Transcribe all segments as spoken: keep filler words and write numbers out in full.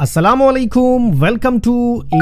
अस्सलामुअलैकुम, welcome to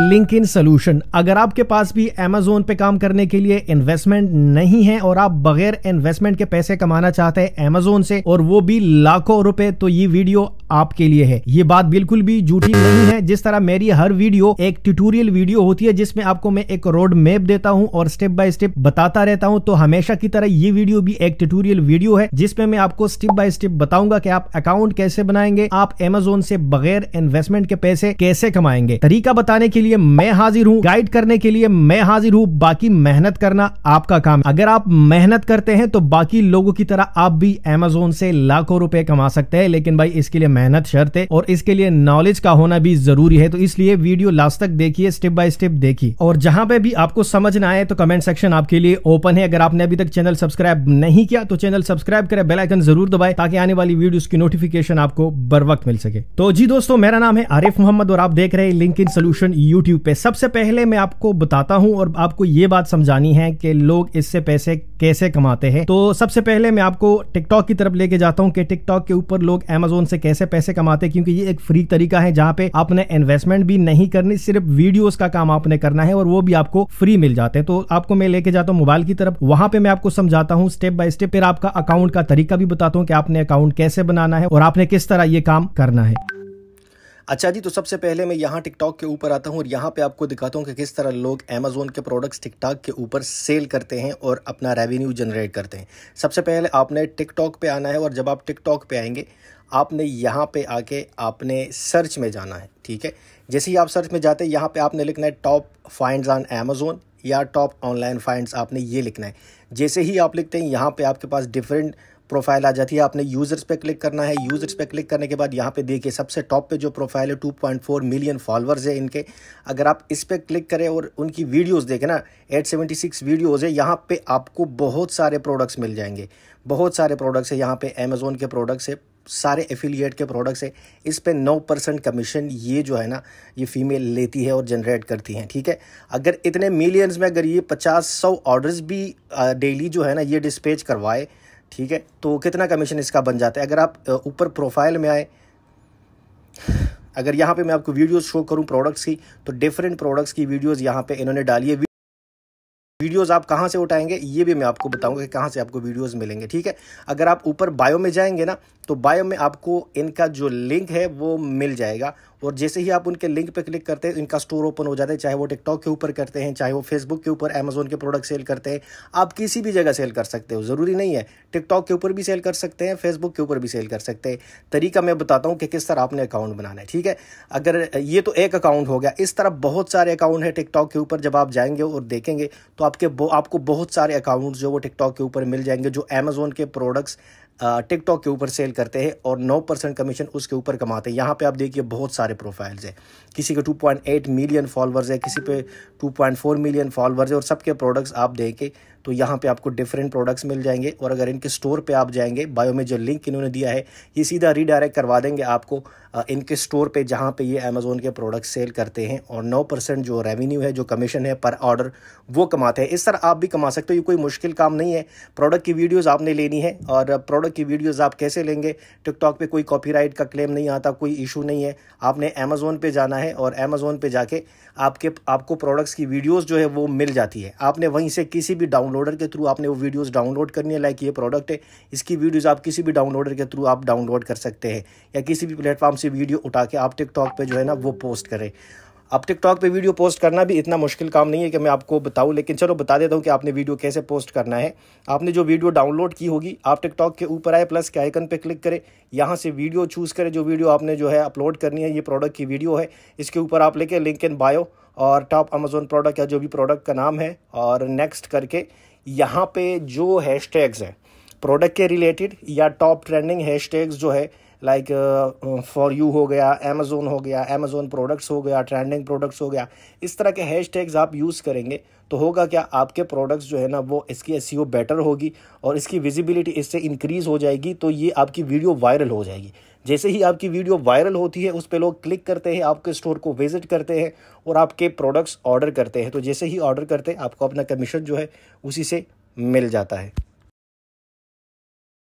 LinkedIn solution. अगर आपके पास भी अमेजोन पे काम करने के लिए इन्वेस्टमेंट नहीं है और आप बगैर इन्वेस्टमेंट के पैसे कमाना चाहते हैं अमेजोन से, और वो भी लाखों रुपए, तो ये वीडियो आपके लिए है। ये बात बिल्कुल भी झूठी नहीं है। जिस तरह मेरी हर वीडियो एक ट्यूटोरियल वीडियो होती है जिसमें आपको मैं एक रोड मैप देता हूँ और स्टेप बाय स्टेप बताता रहता हूँ, तो हमेशा की तरह ये वीडियो भी एक ट्यूटोरियल वीडियो है जिसमें मैं आपको स्टेप बाय स्टेप बताऊंगा कि आप अकाउंट कैसे बनाएंगे, आप अमेजोन से बगैर इन्वेस्टमेंट के पैसे कैसे कमाएंगे। तरीका बताने के लिए मैं हाजिर हूँ, गाइड करने के लिए मैं हाजिर हूँ, बाकी मेहनत करना आपका काम। अगर आप मेहनत करते हैं तो बाकी लोगों की तरह आप भी अमेजोन से लाखों रुपए कमा सकते हैं, लेकिन भाई इसके लिए मेहनत शर्त है और इसके लिए नॉलेज का होना भी जरूरी है। तो इसलिए वीडियो लास्ट तक देखिए, स्टेप बाय स्टेप देखिए, और जहां पे भी आपको समझ ना आए तो कमेंट सेक्शन आपके लिए ओपन है। अगर आपने अभी तक चैनल सब्सक्राइब नहीं किया तो चैनल सब्सक्राइब करें, बेल आइकन जरूर दबाएं ताकि आने वाली वीडियोस की नोटिफिकेशन आपको बर वक्त मिल सके। तो जी दोस्तों, मेरा नाम है आरिफ मोहम्मद और आप देख रहे हैं लिंकिन सोल्यूशन यूट्यूब पे। सबसे पहले मैं आपको बताता हूं और आपको ये बात समझानी है कि लोग इससे पैसे कैसे कमाते हैं। तो सबसे पहले मैं आपको टिकटॉक की तरफ लेके जाता हूं कि टिकटॉक के ऊपर लोग अमेजोन से कैसे पैसे कमाते हैं, क्योंकि ये एक फ्री तरीका है जहां पे आपने इन्वेस्टमेंट भी नहीं करनी, सिर्फ वीडियोस का काम आपने करना है और वो भी आपको फ्री मिल जाते हैं। तो आपको मैं लेके जाता हूँ मोबाइल की तरफ, वहां पे मैं आपको समझाता हूँ स्टेप बाय स्टेप, फिर आपका अकाउंट का तरीका भी बताता हूँ कि आपने अकाउंट कैसे बनाना है और आपने किस तरह ये काम करना है। अच्छा जी, तो सबसे पहले मैं यहाँ टिकटॉक के ऊपर आता हूँ और यहाँ पे आपको दिखाता हूँ कि किस तरह लोग अमेज़ोन के प्रोडक्ट्स टिकटॉक के ऊपर सेल करते हैं और अपना रेवेन्यू जनरेट करते हैं। सबसे पहले आपने टिकटॉक पे आना है और जब आप टिकटॉक पे आएंगे आपने यहाँ पे आके आपने सर्च में जाना है, ठीक है। जैसे ही आप सर्च में जाते हैं यहाँ पर आपने लिखना है टॉप फाइंड्स ऑन अमेज़ोन या टॉप ऑनलाइन फाइंड्स, आपने ये लिखना है। जैसे ही आप लिखते हैं यहाँ पर आपके पास डिफरेंट प्रोफाइल आ जाती है, आपने यूज़र्स पे क्लिक करना है। यूज़र्स पे क्लिक करने के बाद यहाँ पे देखिए सबसे टॉप पे जो प्रोफाइल है two point four million followers है इनके। अगर आप इस पे क्लिक करें और उनकी वीडियोस देखें ना, एट सेवेंटी सिक्स वीडियोस है। यहाँ पे आपको बहुत सारे प्रोडक्ट्स मिल जाएंगे, बहुत सारे प्रोडक्ट्स है यहाँ पे, अमेज़ोन के प्रोडक्ट्स है, सारे एफिलिएट के प्रोडक्ट्स है। इस पे नौ परसेंट कमीशन ये जो है ना, ये फीमेल लेती है और जनरेट करती हैं, ठीक है। अगर इतने मिलियंस में अगर ये पचास सौ ऑर्डर्स भी डेली जो है ना ये डिस्पैच करवाए, ठीक है, तो कितना कमीशन इसका बन जाता है। अगर आप ऊपर प्रोफाइल में आए, अगर यहाँ पे मैं आपको वीडियोस शो करूँ प्रोडक्ट्स की, तो डिफरेंट प्रोडक्ट्स की वीडियोस यहाँ पे इन्होंने डाली है। वीडियोस आप कहाँ से उठाएंगे ये भी मैं आपको बताऊंगा कि कहाँ से आपको वीडियोस मिलेंगे, ठीक है। अगर आप ऊपर बायो में जाएंगे ना, तो बायो में आपको इनका जो लिंक है वो मिल जाएगा, और जैसे ही आप उनके लिंक पे क्लिक करते हैं इनका स्टोर ओपन हो जाता है। चाहे वो टिकटॉक के ऊपर करते हैं, चाहे वो फेसबुक के ऊपर अमेज़ोन के प्रोडक्ट सेल करते हैं, आप किसी भी जगह सेल कर सकते हो, ज़रूरी नहीं है। टिकटॉक के ऊपर भी सेल कर सकते हैं, फेसबुक के ऊपर भी सेल कर सकते हैं। तरीका मैं बताता हूँ कि किस तरह आपने अकाउंट बनाना है, ठीक है। अगर ये तो एक अकाउंट हो गया, इस तरह बहुत सारे अकाउंट हैं टिकटॉक के ऊपर। जब आप जाएंगे और देखेंगे तो आपके आपको बहुत सारे अकाउंट्स जो वो टिकटॉक के ऊपर मिल जाएंगे जो अमेज़ोन के प्रोडक्ट्स टिकटॉक के ऊपर सेल करते हैं और नौ परसेंट कमीशन उसके ऊपर कमाते हैं। यहाँ पे आप देखिए बहुत सारे प्रोफाइल्स हैं, किसी के two point eight million followers है, किसी पे two point four million followers है, और सबके प्रोडक्ट्स आप देखें तो यहाँ पे आपको डिफरेंट प्रोडक्ट्स मिल जाएंगे। और अगर इनके स्टोर पे आप जाएंगे, बायो में जो लिंक इन्होंने दिया है ये सीधा रीडायरेक्ट करवा देंगे आपको इनके स्टोर पे जहाँ पे ये अमेज़ोन के प्रोडक्ट सेल करते हैं, और नौ परसेंट जो रेवेन्यू है, जो कमीशन है पर ऑर्डर, वो कमाते हैं। इस तरह आप भी कमा सकते हो, ये कोई मुश्किल काम नहीं है। प्रोडक्ट की वीडियोज़ आपने लेनी है, और प्रोडक्ट की वीडियोज़ आप कैसे लेंगे, टिकटॉक पर कोई कॉपीराइट का क्लेम नहीं आता, कोई इशू नहीं है। आपने अमेज़ोन पर जाना है और अमेज़ोन पर जाके आपके आपको प्रोडक्ट्स की वीडियोज़ जो है वो मिल जाती है। आपने वहीं से किसी भी डाउन डाउनलोडर के थ्रू आपने वो वीडियोस डाउनलोड करनी है। लाइक ये प्रोडक्ट है, इसकी वीडियोस आप किसी भी डाउनलोडर के थ्रू आप डाउनलोड कर सकते हैं, या किसी भी प्लेटफॉर्म से वीडियो उठा के आप टिकटॉक पे जो है ना वो पोस्ट करें। आप टिकटॉक पे वीडियो पोस्ट करना भी इतना मुश्किल काम नहीं है कि मैं आपको बताऊं, लेकिन चलो बता देता हूं कि आपने वीडियो कैसे पोस्ट करना है। आपने जो वीडियो डाउनलोड की होगी, आप टिकटॉक के ऊपर आए, प्लस के आइकन पे क्लिक करें, यहां से वीडियो चूज़ करें जो वीडियो आपने जो है अपलोड करनी है। ये प्रोडक्ट की वीडियो है, इसके ऊपर आप लेके लिंक इन बायो और टॉप अमेज़ोन प्रोडक्ट या जो भी प्रोडक्ट का नाम है, और नेक्स्ट करके यहाँ पे जो हैशटैग्स हैं प्रोडक्ट के रिलेटेड या टॉप ट्रेंडिंग हैशटैग्स जो है, लाइक फॉर यू हो गया, अमेज़ोन हो गया, अमेज़ोन प्रोडक्ट्स हो गया, ट्रेंडिंग प्रोडक्ट्स हो गया, इस तरह के हैशटैग्स आप यूज़ करेंगे तो होगा क्या, आपके प्रोडक्ट्स जो है ना वो इसकी एसईओ बेटर होगी और इसकी विजिबिलिटी इससे इंक्रीज़ हो जाएगी, तो ये आपकी वीडियो वायरल हो जाएगी। जैसे ही आपकी वीडियो वायरल होती है उस पे लोग क्लिक करते हैं, आपके स्टोर को विज़िट करते हैं और आपके प्रोडक्ट्स ऑर्डर करते हैं। तो जैसे ही ऑर्डर करते हैं आपको अपना कमीशन जो है उसी से मिल जाता है।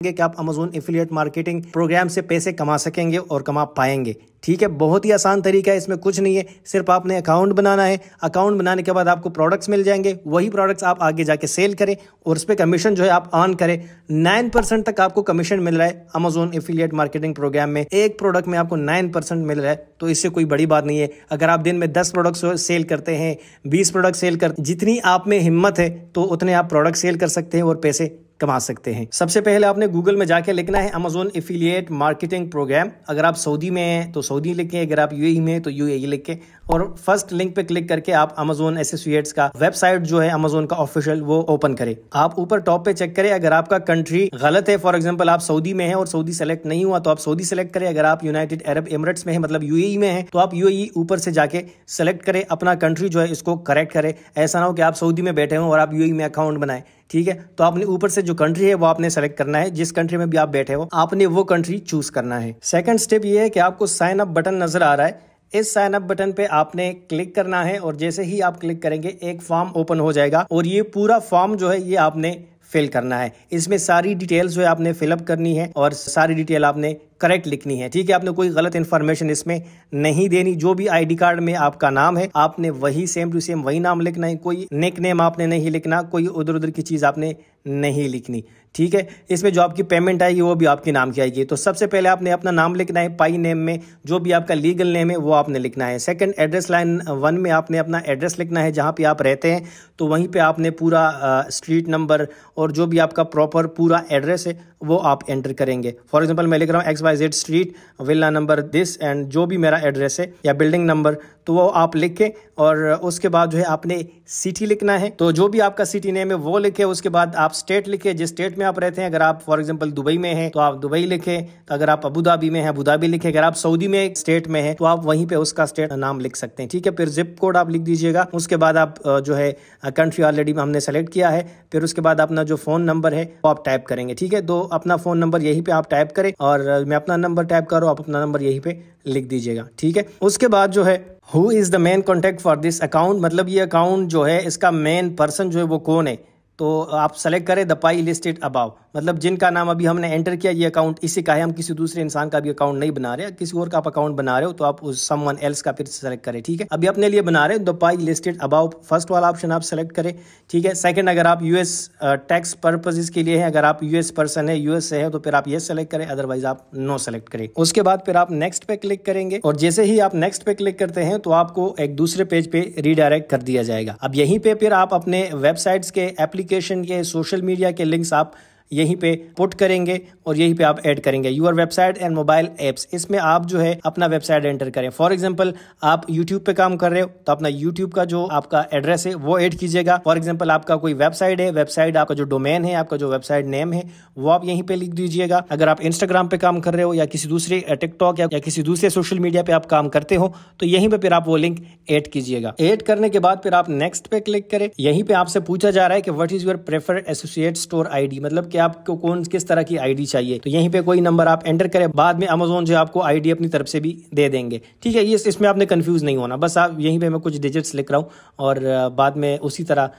कि आप अमेजोन एफिलिएट मार्केटिंग प्रोग्राम से पैसे कमा सकेंगे और कमा पाएंगे। ठीक है, बहुत ही आसान तरीका है, इसमें कुछ नहीं है, सिर्फ आपने अकाउंट बनाना है। अकाउंट बनाने के बाद आपको प्रोडक्ट्स मिल जाएंगे, वही प्रोडक्ट्स आप आगे जाके सेल करें और उस पर कमीशन जो है आप ऑन करें। नाइन परसेंट तक आपको कमीशन मिल रहा है अमेजोन एफिलिएट मार्केटिंग प्रोग्राम में, एक प्रोडक्ट में आपको नाइन परसेंट मिल रहा है, तो इससे कोई बड़ी बात नहीं है। अगर आप दिन में दस प्रोडक्ट्स सेल करते हैं, बीस प्रोडक्ट सेल करते, जितनी आप में हिम्मत है तो उतने आप प्रोडक्ट सेल कर सकते हैं और पैसे कमा सकते हैं। सबसे पहले आपने गूगल में जाके लिखना है अमेजोन एफिलिएट मार्केटिंग प्रोग्राम। अगर आप सऊदी में हैं तो सऊदी लिखें, अगर आप यूएई में हैं तो यूएई लिखें, और फर्स्ट लिंक पे क्लिक करके आप अमेजोन एसोसिएट्स का वेबसाइट जो है अमेजोन का ऑफिशियल वो ओपन करें। आप ऊपर टॉप पे चेक करें, अगर आपका कंट्री गलत है, फॉर एग्जाम्पल आप सऊदी में है और सऊदी सेलेक्ट नहीं हुआ तो आप सऊदी सेलेक्ट करें। अगर आप यूनाइटेड अरब एमिरेट्स में है, मतलब यूएई में है, तो आप यूएई ऊपर से जाके सेलेक्ट करें, अपना कंट्री जो है इसको करेक्ट करें। ऐसा ना हो कि आप सऊदी में बैठे हो और आप यूएई में अकाउंट बनाए। ठीक है, तो आपने ऊपर से जो कंट्री है वो आपने सेलेक्ट करना है, जिस कंट्री में भी आप बैठे हो आपने वो कंट्री चूज करना है। सेकंड स्टेप ये है कि आपको साइन अप बटन नजर आ रहा है, इस साइन अप बटन पे आपने क्लिक करना है और जैसे ही आप क्लिक करेंगे एक फॉर्म ओपन हो जाएगा और ये पूरा फॉर्म जो है ये आपने फिल करना है। इसमें सारी डिटेल्स जो है आपने फिलअप करनी है और सारी डिटेल आपने करेक्ट लिखनी है। ठीक है, आपने कोई गलत इन्फॉर्मेशन इसमें नहीं देनी। जो भी आईडी कार्ड में आपका नाम है आपने वही सेम टू सेम वही नाम लिखना है, कोई निक नेम आपने नहीं लिखना, कोई उधर उधर की चीज़ आपने नहीं लिखनी। ठीक है, इसमें जो आपकी पेमेंट आएगी वो भी आपके नाम की आएगी। तो सबसे पहले आपने अपना नाम लिखना है, पाई नेम में जो भी आपका लीगल नेम है वो आपने लिखना है। सेकंड, एड्रेस लाइन वन में आपने अपना एड्रेस लिखना है, जहाँ पे आप रहते हैं, तो वहीं पे आपने पूरा स्ट्रीट नंबर और जो भी आपका प्रॉपर पूरा एड्रेस है वो आप एंटर करेंगे। फॉर एग्जाम्पल मैं लिख रहा हूँ X Y Z street, villa number this, and जो भी मेरा एड्रेस है या बिल्डिंग नंबर, तो वो आप लिखें। और उसके बाद जो है आपने सिटी लिखना है, तो जो भी आपका सिटी नेम है वो लिखें। उसके बाद आप स्टेट लिखें, जिस स्टेट में आप रहते हैं। अगर आप फॉर एग्जांपल दुबई में हैं तो आप दुबई लिखें, तो अगर आप अबू धाबी में हैं अबू धाबी लिखें, अगर आप सऊदी में एक स्टेट में हैं तो आप वहीं पे उसका स्टेट नाम लिख सकते हैं। ठीक है, फिर जिप कोड आप लिख दीजिएगा। उसके बाद आप जो है कंट्री ऑलरेडी हमने सेलेक्ट किया है, फिर उसके बाद अपना जो फ़ोन नंबर है वो आप टाइप करेंगे। ठीक है, तो अपना फ़ोन नंबर यहीं पर आप टाइप करें और मैं अपना नंबर टाइप करूँ, आप अपना नंबर यहीं पर लिख दीजिएगा। ठीक है, उसके बाद जो है who is the main contact for this account, मतलब ये अकाउंट जो है इसका मेन पर्सन जो है वो कौन है, तो आप सेलेक्ट करें द पाई लिस्टेड अबाव, मतलब जिनका नाम अभी हमने एंटर किया ये अकाउंट इसी का है। हम किसी दूसरे इंसान का भी अकाउंट नहीं बना रहे, किसी और का आप अकाउंट बना रहे हो तो आप उस समवन एल्स का फिर सेलेक्ट करें। ठीक है, अभी अपने लिए बना रहे the pi listed above, first वाला ऑप्शन आप सेलेक्ट करें। ठीक है, सेकंड, अगर आप यूएस टैक्स पर्पजेज के लिए है, अगर आप यूएस पर्सन है, यूएस से है, तो फिर आप ये सेलेक्ट करें, अदरवाइज आप नो सेलेक्ट करें। उसके बाद फिर आप नेक्स्ट पे क्लिक करेंगे और जैसे ही आप नेक्स्ट पे क्लिक करते हैं तो आपको एक दूसरे पेज पे रीडायरेक्ट कर दिया जाएगा। अब यहीं पे फिर आप अपने वेबसाइट्स के, एप्लीकेशन के, सोशल मीडिया के लिंक्स आप यहीं पे पुट करेंगे और यहीं पे आप ऐड करेंगे। Your website and mobile apps, इसमें आप जो है अपना वेबसाइट एंटर करें। फॉर एग्जांपल आप यूट्यूब पे काम कर रहे हो तो अपना यूट्यूब का जो आपका एड्रेस है वो ऐड कीजिएगा। फॉर एग्जांपल आपका कोई वेबसाइट है, वेबसाइट आपका जो डोमेन है, आपका जो वेबसाइट नेम है वो आप यहीं पर लिख दीजिएगा। अगर आप इंस्टाग्राम पे काम कर रहे हो या किसी दूसरे टिकटॉक या किसी दूसरे सोशल मीडिया पे आप काम करते हो तो यहीं पर फिर आप वो लिंक ऐड कीजिएगा। ऐड करने के बाद फिर आप नेक्स्ट पे क्लिक करें। यहीं पे आपसे पूछा जा रहा है कि what is your preferred associate store ID, मतलब कि आपको कौन किस तरह की आईडी चाहिए, तो यहीं पे कोई नंबर आप एंटर करें। बाद में अमेजोन जो आपको आईडी अपनी तरफ से भी दे देंगे। ठीक है, ये इसमें आपने कंफ्यूज नहीं होना, बस आप यहीं पे मैं कुछ डिजिट्स लिख रहा हूँ और बाद में उसी तरह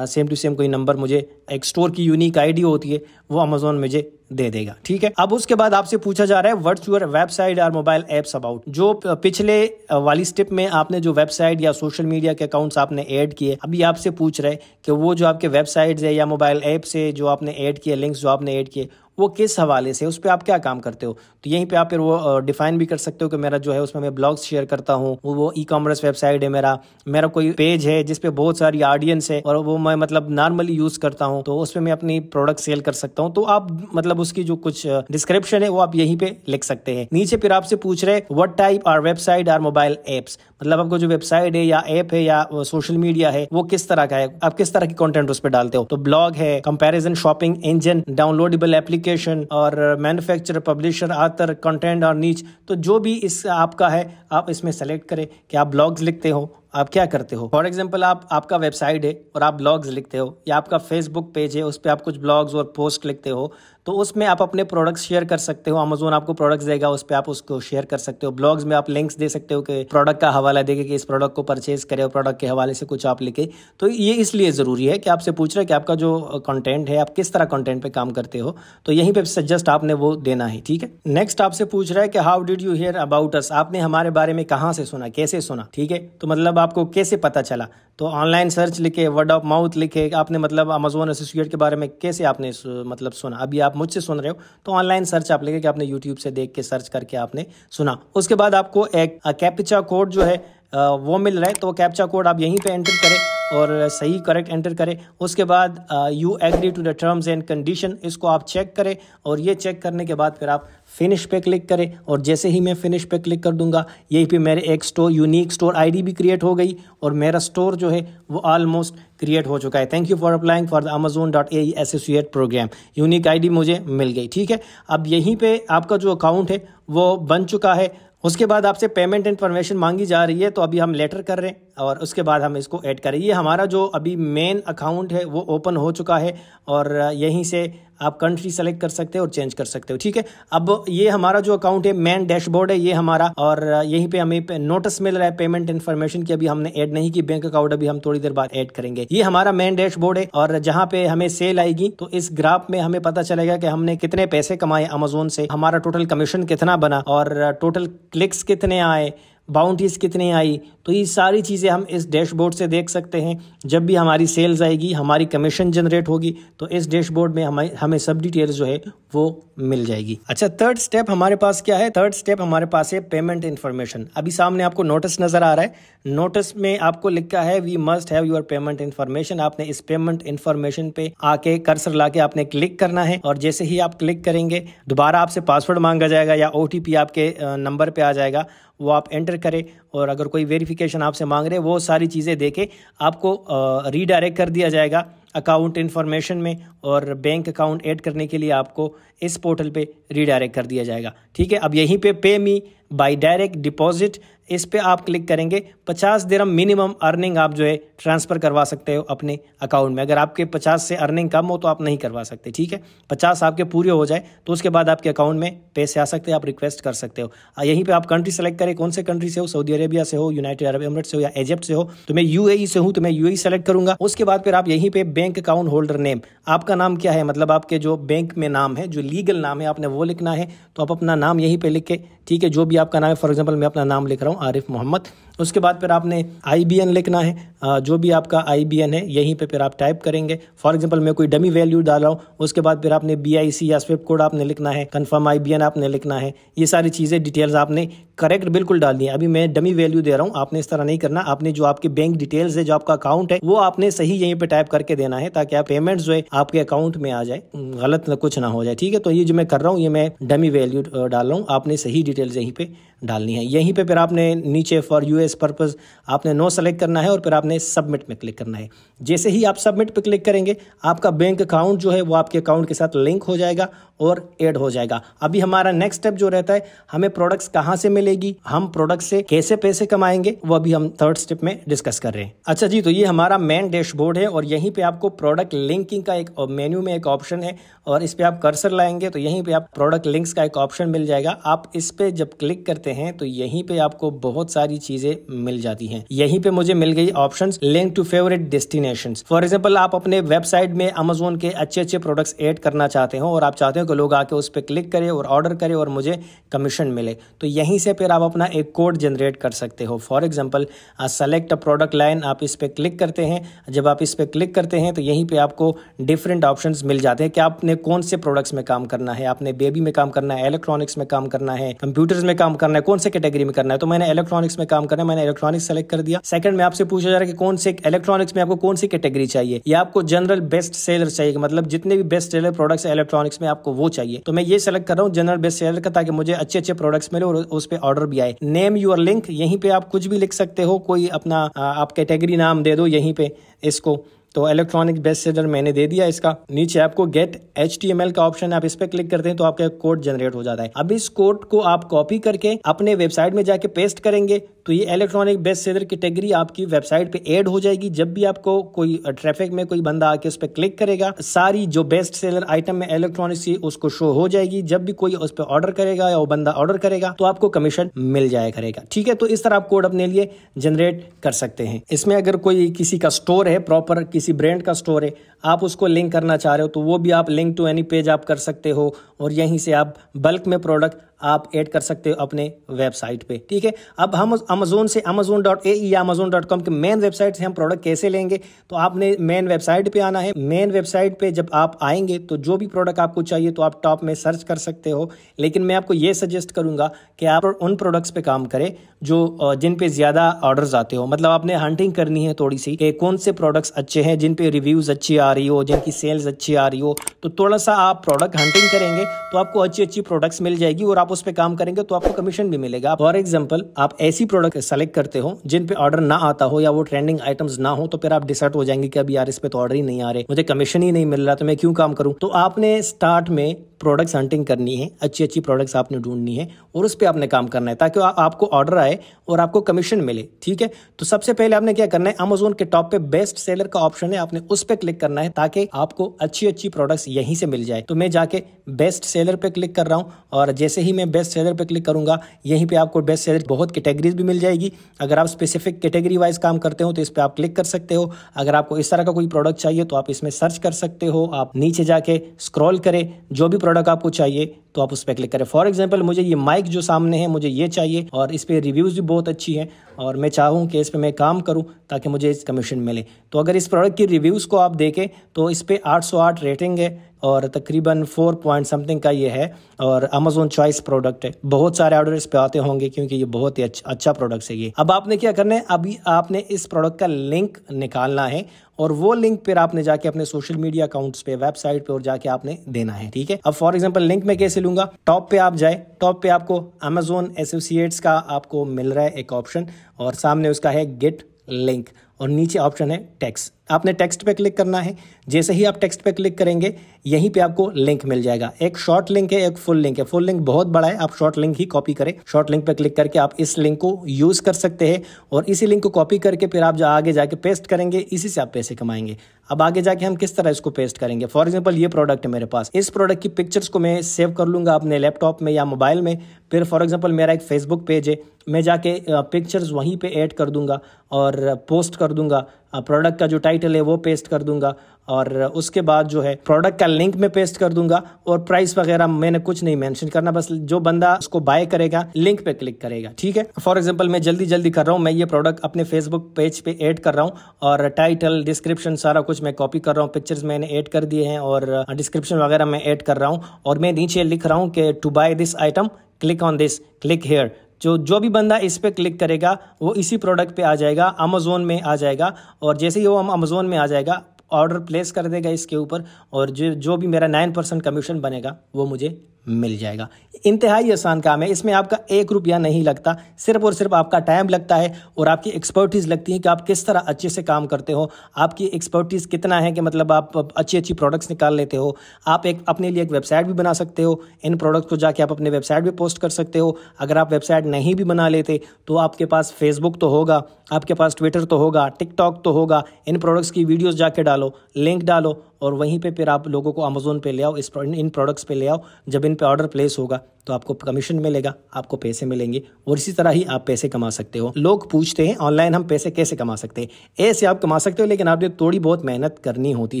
सेम टू सेम कोई नंबर मुझे, एक स्टोर की यूनिक आईडी होती है, वो अमेजोन मुझे दे देगा। ठीक है, अब उसके बाद आपसे पूछा जा रहा है व्हाट्स योर वेबसाइट और मोबाइल ऐप्स अबाउट। जो पिछले वाली स्टेप में आपने जो वेबसाइट या सोशल मीडिया के अकाउंट्स आपने ऐड किए, अभी आपसे पूछ रहे कि वो जो आपके वेबसाइट्स है या मोबाइल ऐप्स है जो आपने ऐड किए, लिंक्स जो आपने ऐड किए, वो किस हवाले से, उस पर आप क्या काम करते हो, तो यहीं पे आप फिर वो डिफाइन भी कर सकते हो कि मेरा जो है उसमें मैं ब्लॉग्स शेयर करता हूँ, वो ई कॉमर्स वेबसाइट है, मेरा मेरा कोई पेज है जिसपे बहुत सारी ऑडियंस है और वो मैं मतलब नॉर्मली यूज़ करता हूँ, तो उस पर मैं अपनी प्रोडक्ट सेल कर सकता हूँ। तो आप मतलब उसकी जो कुछ डिस्क्रिप्शन है वो आप यहीं पे लिख सकते हैं। नीचे फिर आपसे पूछ रहे what type are website or mobile apps, मतलब आपको जो वेबसाइट है या ऐप है या सोशल मीडिया है वो किस तरह का है, आप किस तरह की कंटेंट उस पर डालते हो, तो ब्लॉग है, comparison shopping engine, downloadable application और मैन्युफैक्चरर, पब्लिशर, आथर, कंटेंट और नीच, तो जो भी इस आपका है आप इसमें सेलेक्ट करें कि आप ब्लॉग्स लिखते हो, आप क्या करते हो। फॉर एग्जाम्पल आप आपका वेबसाइट है और आप ब्लॉग्स लिखते हो, या आपका फेसबुक पेज है उस पर आप कुछ ब्लॉग्स और पोस्ट लिखते हो, तो उसमें आप अपने प्रोडक्ट्स शेयर कर सकते हो। अमेजोन आपको प्रोडक्ट्स देगा, उस पर आप उसको शेयर कर सकते हो। ब्लॉग्स में आप लिंक्स दे सकते हो कि प्रोडक्ट का हवाला देके कि इस प्रोडक्ट को परचेज करें, प्रोडक्ट के हवाले से कुछ आप लिखे। तो ये इसलिए ज़रूरी है कि आपसे पूछ रहे हैं कि आपका जो कंटेंट है आप किस तरह कंटेंट पे काम करते हो, तो यहीं पर सजेस्ट आपने वो देना है। ठीक है, नेक्स्ट आपसे पूछ रहा है कि how did you hear about us, आपने हमारे बारे में कहाँ से सुना, कैसे सुना। ठीक है, तो मतलब आपको कैसे पता चला, तो ऑनलाइन सर्च लिखे, वर्ड ऑफ माउथ लिखे, आपने मतलब अमेजोन एसोसिएट के बारे में कैसे आपने मतलब सुना। अभी आप मुझसे सुन रहे हो तो ऑनलाइन सर्च आप लेके कि आपने यूट्यूब से देख के सर्च करके आपने सुना। उसके बाद आपको एक कैप्चा कोड जो है वो मिल रहा है, तो कैप्चा कोड आप यहीं पे एंटर करें और सही करेक्ट एंटर करें। उसके बाद you agree to the terms and condition, इसको आप चेक करें, और ये चेक करने के बाद फिर आप फिनिश पे क्लिक करें। और जैसे ही मैं फिनिश पे क्लिक कर दूंगा, यहीं पे मेरे एक स्टोर यूनिक स्टोर आईडी भी क्रिएट हो गई और मेरा स्टोर जो है वो ऑलमोस्ट क्रिएट हो चुका है। Thank you for applying for the Amazon dot A associate program, unique ID मुझे मिल गई। ठीक है, अब यहीं पे आपका जो अकाउंट है वो बन चुका है। उसके बाद आपसे पेमेंट इन्फॉर्मेशन मांगी जा रही है, तो अभी हम लेटर कर रहे हैं और उसके बाद हम इसको ऐड करें। ये हमारा जो अभी मेन अकाउंट है वो ओपन हो चुका है, और यहीं से आप कंट्री सेलेक्ट कर सकते हो और चेंज कर सकते हो। ठीक है, अब ये हमारा जो अकाउंट है मेन डैशबोर्ड है ये हमारा, और यहीं पे हमें पे नोटिस मिल रहा है पेमेंट इन्फॉर्मेशन की, अभी हमने ऐड नहीं की बैंक अकाउंट, अभी हम थोड़ी देर बाद ऐड करेंगे। ये हमारा मेन डैशबोर्ड है, और जहाँ पे हमें सेल आएगी तो इस ग्राफ में हमें पता चलेगा कि हमने कितने पैसे कमाए अमेजोन से, हमारा टोटल कमीशन कितना बना, और टोटल क्लिक्स कितने आए, बाउंड्रीज कितनी आई। तो ये सारी चीज़ें हम इस डैशबोर्ड से देख सकते हैं। जब भी हमारी सेल्स आएगी, हमारी कमीशन जनरेट होगी, तो इस डैशबोर्ड में हमें हमें सब डिटेल्स जो है वो मिल जाएगी। अच्छा, थर्ड स्टेप हमारे पास क्या है, थर्ड स्टेप हमारे पास है पेमेंट इन्फॉर्मेशन। अभी सामने आपको नोटिस नज़र आ रहा है, नोटिस में आपको लिखा है we must have your payment information. आपने इस पेमेंट इन्फॉर्मेशन पे आके कर्सर लाके आपने क्लिक करना है, और जैसे ही आप क्लिक करेंगे दोबारा आपसे पासवर्ड मांगा जाएगा या ओ टी पी आपके नंबर पर आ जाएगा, वो आप एंटर करें। और अगर कोई वेरिफिकेशन आपसे मांग रहे वो सारी चीज़ें देके आपको रीडायरेक्ट कर दिया जाएगा अकाउंट इन्फॉर्मेशन में, और बैंक अकाउंट ऐड करने के लिए आपको इस पोर्टल पे रीडायरेक्ट कर दिया जाएगा। ठीक है, अब यहीं पे पे मी बाय डायरेक्ट डिपॉजिट, इस पे आप क्लिक करेंगे। पचास दिरहम मिनिमम अर्निंग आप जो है ट्रांसफ़र करवा सकते हो अपने अकाउंट में। अगर आपके पचास से अर्निंग कम हो तो आप नहीं करवा सकते। ठीक है, पचास आपके पूरे हो जाए तो उसके बाद आपके अकाउंट में पैसे आ सकते हैं, आप रिक्वेस्ट कर सकते हो। यहीं पे आप कंट्री सेलेक्ट करें, कौन से कंट्री से हो, सऊदी अरेबिया से हो, यूनाइटेड अरब एमिरेट्स से हो या इजिप्ट से हो। तो मैं यूएई से हूँ तो मैं यूएई सेलेक्ट करूंगा। उसके बाद फिर आप यहीं पर बैंक अकाउंट होल्डर नेम, आपका नाम क्या है, मतलब आपके जो बैंक में नाम है, जो लीगल नाम है आपने वो लिखना है। तो आप अपना नाम यहीं पर लिख के, ठीक है, जो भी आपका नाम है, फॉर एग्जाम्पल मैं अपना नाम लिख रहा हूँ आरिफ मोहम्मद। उसके बाद फिर आपने आईबीएन लिखना है, जो भी आपका आईबीएन है यहीं पे फिर आप टाइप करेंगे। फॉर एग्जांपल मैं कोई डमी वैल्यू डाल रहा हूँ। उसके बाद फिर आपने बीआईसी या स्विफ्ट कोड आपने लिखना है, कंफर्म आईबीएन आपने लिखना है। ये सारी चीज़ें डिटेल्स आपने करेक्ट बिल्कुल डालनी है। अभी मैं डमी वैल्यू दे रहा हूँ, आपने इस तरह नहीं करना। आपने जो आपके बैंक डिटेल्स है, जो आपका अकाउंट है, वो आपने सही यहीं पर टाइप करके देना है, ताकि आप पेमेंट जो है आपके अकाउंट में आ जाए, गलत कुछ ना हो जाए। ठीक है, तो ये जो मैं कर रहा हूँ ये मैं डमी वैल्यू डाल रहा हूँ, आपने सही डिटेल्स यहीं पर डालनी है। यहीं पर फिर आपने नीचे फॉर यूएस पर्पस आपने नो सेलेक्ट करना है, और फिर आपने सबमिट में क्लिक करना है। जैसे ही आप सबमिट पे क्लिक करेंगे, आपका बैंक अकाउंट जो है वो आपके अकाउंट के साथ लिंक हो जाएगा और ऐड हो जाएगा। अभी हमारा नेक्स्ट स्टेप जो रहता है, हमें प्रोडक्ट्स कहाँ से मिलेगी, हम प्रोडक्ट से कैसे पैसे कमाएंगे, वो अभी हम थर्ड स्टेप में डिस्कस कर रहे हैं। अच्छा जी, तो ये हमारा मेन डैशबोर्ड है, और यहीं पे आपको प्रोडक्ट लिंकिंग का एक मेन्यू में एक ऑप्शन है, और इस पे आप कर्सर लाएंगे तो यहीं पे आप प्रोडक्ट लिंक्स का एक ऑप्शन मिल जाएगा। आप इस पे जब क्लिक करते हैं तो यहीं पे आपको बहुत सारी चीजें मिल जाती हैं। यहीं पे मुझे मिल गई options link to favourite destinations. For example आप अपने वेबसाइट में अमेजोन के अच्छे अच्छे प्रोडक्ट्स ऐड करना चाहते हो, और आप चाहते हो कि लोग आके उस पर क्लिक करें और ऑर्डर करें और मुझे कमीशन मिले, तो यहीं से फिर आप अपना एक कोड जनरेट कर सकते हो। For example select a product line, आप इस पर क्लिक करते हैं। जब आप इस पर क्लिक करते हैं तो यहीं पर आपको डिफरेंट ऑप्शंस मिल जाते हैं कि आपने कौन से प्रोडक्ट्स में काम करना है, आपने बेबी में काम करना है, इलेक्ट्रॉनिक्स में काम करना है, कंप्यूटर्स में काम करना है, कौन से कैटेगरी में करना है। तो मैंने इलेक्ट्रॉनिक्स में काम करना है, मैंने इलेक्ट्रॉनिक्स सेलेक्ट कर दिया। सेकंड में आपसे पूछा जा रहा है कि कौन से इलेक्ट्रॉनिक्स में आपको कौन सी कैटेगरी चाहिए, या आपको जनरल बेस्ट सेलर चाहिए, मतलब जितने भी बेस्ट सेलर प्रोडक्ट्स इलेक्ट्रॉनिक्स में आपको वो चाहिए। तो मैं ये सेलेक्ट कर रहा हूँ जनरल बेस्ट सेलर का, ताकि मुझे अच्छे अच्छे प्रोडक्ट्स मिले और उस पर ऑर्डर भी आए। नेम यूर लिंक, यहीं पे आप कुछ भी लिख सकते हो, कोई अपना आप कैटेगरी नाम दे दो यहीं पे इसको। तो इलेक्ट्रॉनिक बेस्ट सेलर मैंने दे दिया। इसका नीचे आपको get H T M L का ऑप्शन है, आप इस पर क्लिक करते हैं तो आपका कोड जनरेट हो जाता है। अब इस कोड को आप कॉपी करके अपने वेबसाइट में जाके पेस्ट करेंगे तो ये इलेक्ट्रॉनिक बेस्ट सेलर कैटेगरी आपकी वेबसाइट पे ऐड हो जाएगी। जब भी आपको कोई ट्रैफिक में कोई बंदा आके उस पर क्लिक करेगा, सारी जो बेस्ट सेलर आइटम में इलेक्ट्रॉनिक्स थी उसको शो हो जाएगी। जब भी कोई उस पर ऑर्डर करेगा या वो बंदा ऑर्डर करेगा तो आपको कमीशन मिल जाया करेगा। ठीक है, तो इस तरह आप कोड अपने लिए जनरेट कर सकते हैं। इसमें अगर कोई किसी का स्टोर है, प्रॉपर किसी ब्रांड का स्टोर है, आप उसको लिंक करना चाह रहे हो तो वो भी आप लिंक टू एनी पेज आप कर सकते हो और यहीं से आप बल्क में प्रोडक्ट आप ऐड कर सकते हो अपने वेबसाइट पे। ठीक है, अब हम अमेजोन से अमेजोन डॉट ए या अमेजोन डॉट कॉम के मेन वेबसाइट से हम प्रोडक्ट कैसे लेंगे, तो आपने मेन वेबसाइट पे आना है। मेन वेबसाइट पे जब आप आएंगे तो जो भी प्रोडक्ट आपको चाहिए तो आप टॉप में सर्च कर सकते हो, लेकिन मैं आपको ये सजेस्ट करूंगा कि आप उन प्रोडक्ट्स पे काम करें जो जिन पे ज़्यादा ऑर्डर्स आते हो। मतलब आपने हंटिंग करनी है थोड़ी सी कि कौन से प्रोडक्ट्स अच्छे हैं, जिन पे रिव्यूज़ अच्छी आ रही हो, जिनकी सेल्स अच्छी आ रही हो। तो थोड़ा सा आप प्रोडक्ट हंटिंग करेंगे तो आपको अच्छी अच्छी प्रोडक्ट्स मिल जाएगी और आप उस पर काम करेंगे तो आपको कमीशन भी मिलेगा। फॉर एग्जाम्पल, आप ऐसी प्रोडक्ट सेलेक्ट करते हो जिन पे ऑर्डर ना आता हो या वो ट्रेंडिंग आइटम्स ना हो, तो फिर आप डिसाइड हो जाएंगे कि अब यार इस पे तो ऑर्डर ही नहीं आ रहे, मुझे कमीशन ही नहीं मिल रहा, तो मैं क्यों काम करूं। तो आपने स्टार्ट में प्रोडक्ट्स हंटिंग करनी है, अच्छी अच्छी प्रोडक्ट्स आपने ढूंढनी है और उस पर आपने काम करना है ताकि आ, आपको ऑर्डर आए और आपको कमीशन मिले। ठीक है, तो सबसे पहले आपने क्या करना है, अमेजोन के टॉप पे बेस्ट सेलर का ऑप्शन है, आपने उस पर क्लिक करना है ताकि आपको अच्छी अच्छी प्रोडक्ट्स यहीं से मिल जाए। तो मैं जाके बेस्ट सेलर पे क्लिक कर रहा हूँ और जैसे ही मैं बेस्ट सेलर पे क्लिक करूंगा यहीं पर आपको बेस्ट सेलर बहुत कैटेगरीज भी मिल जाएगी। अगर आप स्पेसिफिक कैटेगरी वाइज काम करते हो तो इस पर आप क्लिक कर सकते हो। अगर आपको इस तरह का कोई प्रोडक्ट चाहिए तो आप इसमें सर्च कर सकते हो। आप नीचे जाके स्क्रॉल करें, जो भी प्रोडक्ट आपको चाहिए तो आप उस पर क्लिक करें। फॉर एग्जाम्पल, मुझे ये माइक जो सामने है मुझे ये चाहिए और इस पर रिव्यूज़ भी बहुत अच्छी हैं और मैं चाहूँ कि इस पर मैं काम करूँ ताकि मुझे इस कमीशन मिले। तो अगर इस प्रोडक्ट की रिव्यूज़ को आप देखें तो इस पर आठ सौ आठ रेटिंग है और तकरीबन फोर पॉइंट समथिंग का ये है और अमेजोन चॉइस प्रोडक्ट है। बहुत सारे ऑर्डर इस पर आते होंगे क्योंकि ये बहुत ही अच्छा, अच्छा प्रोडक्ट है ये। अब आपने क्या करना है, अभी आपने इस प्रोडक्ट का लिंक निकालना है और वो लिंक फिर आपने जाके अपने सोशल मीडिया अकाउंट्स पे, वेबसाइट पे और जाके आपने देना है। ठीक है, अब फॉर एग्जांपल लिंक मैं कैसे लूंगा, टॉप पे आप जाए, टॉप पे आपको अमेजोन एसोसिएट्स का आपको मिल रहा है एक ऑप्शन और सामने उसका है गेट लिंक और नीचे ऑप्शन है टेक्स्ट। आपने टेक्स्ट पे क्लिक करना है। जैसे ही आप टेक्स्ट पे क्लिक करेंगे यहीं पे आपको लिंक मिल जाएगा। एक शॉर्ट लिंक है, एक फुल लिंक है। फुल लिंक बहुत बड़ा है, आप शॉर्ट लिंक ही कॉपी करें। शॉर्ट लिंक पे क्लिक करके आप इस लिंक को यूज़ कर सकते हैं और इसी लिंक को कॉपी करके फिर आप जो आगे जाके पेस्ट करेंगे, इसी से आप पैसे कमाएंगे। अब आगे जाके हम किस तरह इसको पेस्ट करेंगे, फॉर एग्जाम्पल ये प्रोडक्ट है मेरे पास, इस प्रोडक्ट की पिक्चर्स को मैं सेव कर लूँगा अपने लैपटॉप में या मोबाइल में। फिर फॉर एग्जाम्पल मेरा एक फेसबुक पेज है, मैं जाके पिक्चर्स वहीं पर ऐड कर दूँगा और पोस्ट कर दूँगा। प्रोडक्ट का जो टाइटल है वो पेस्ट कर दूंगा और उसके बाद जो है प्रोडक्ट का लिंक मैं पेस्ट कर दूंगा और प्राइस वगैरह मैंने कुछ नहीं मेंशन करना, बस जो बंदा उसको बाय करेगा लिंक पे क्लिक करेगा। ठीक है, फॉर एग्जांपल मैं जल्दी जल्दी कर रहा हूँ, मैं ये प्रोडक्ट अपने फेसबुक पेज पे ऐड कर रहा हूँ और टाइटल, डिस्क्रिप्शन सारा कुछ मैं कॉपी कर रहा हूँ, पिक्चर्स मैंने ऐड कर दिए हैं और डिस्क्रिप्शन वगैरह मैं ऐड कर रहा हूँ और मैं नीचे लिख रहा हूँ कि to buy this item click on this, click here. जो जो भी बंदा इस पर क्लिक करेगा वो इसी प्रोडक्ट पे आ जाएगा, अमेजोन में आ जाएगा और जैसे ही वो हम अमेजोन में आ जाएगा ऑर्डर प्लेस कर देगा इसके ऊपर और जो जो भी मेरा नाइन परसेंट कमीशन बनेगा वो मुझे मिल जाएगा। इंतहाई आसान काम है, इसमें आपका एक रुपया नहीं लगता, सिर्फ और सिर्फ आपका टाइम लगता है और आपकी एक्सपर्टीज़ लगती है कि आप किस तरह अच्छे से काम करते हो, आपकी एक्सपर्टीज़ कितना है कि मतलब आप अच्छी अच्छी प्रोडक्ट्स निकाल लेते हो। आप एक अपने लिए एक वेबसाइट भी बना सकते हो, इन प्रोडक्ट को जाके आप अपने वेबसाइट भी पोस्ट कर सकते हो। अगर आप वेबसाइट नहीं भी बना लेते तो आपके पास फेसबुक तो होगा, आपके पास ट्विटर तो होगा, टिकटॉक तो होगा। इन प्रोडक्ट्स की वीडियोज़ जाके डालो, लिंक डालो और वहीं पे फिर आप लोगों को अमेजोन पे ले आओ, इस इन प्रोडक्ट्स पे ले आओ। जब इन पे ऑर्डर प्लेस होगा तो आपको कमीशन मिलेगा, आपको पैसे मिलेंगे और इसी तरह ही आप पैसे कमा सकते हो। लोग पूछते हैं ऑनलाइन हम पैसे कैसे कमा सकते हैं, ऐसे आप कमा सकते हो लेकिन आपने थोड़ी बहुत मेहनत करनी होती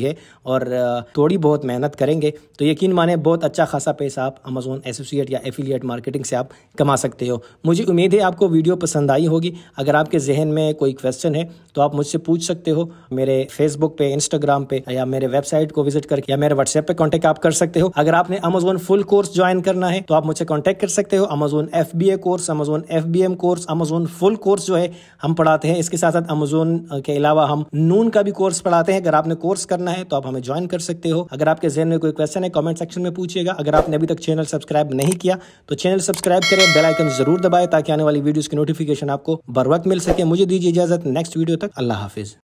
है और थोड़ी बहुत मेहनत करेंगे तो यकीन माने बहुत अच्छा खासा पैसा आप अमेजोन एसोसिएट या एफिलिएट मार्केटिंग से आप कमा सकते हो। मुझे उम्मीद है आपको वीडियो पसंद आई होगी। अगर आपके जहन में कोई क्वेश्चन है तो आप मुझसे पूछ सकते हो, मेरे फेसबुक पे, इंस्टाग्राम पे या मेरे वेबसाइट को विजिट करके या मेरे व्हाट्सएप पे कॉन्टेक्ट आप कर सकते हो। अगर आपने अमेजोन फुल कोर्स ज्वाइन करना है तो आप मुझसे कॉन्टेक्ट कर सकते हो। Amazon F B A course, Amazon F B M course, Amazon full course जो है हम पढ़ाते हैं। इसके साथ साथ अमेजोन के अलावा हम नून का भी कोर्स पढ़ाते हैं। अगर आपने कोर्स करना है तो आप हमें ज्वाइन कर सकते हो। अगर आपके जहन में कोई क्वेश्चन है कॉमेंट सेक्शन में पूछिएगा। अगर आपने अभी तक चैनल सब्सक्राइब नहीं किया तो चैनल सब्सक्राइब करें, बेल आइकन जरूर दबाएं ताकि आने वाली वीडियोस की नोटिफिकेशन आपको बर वक्त मिल सके। मुझे दीजिए इजाजत, नेक्स्ट वीडियो तक अल्लाह हाफिज।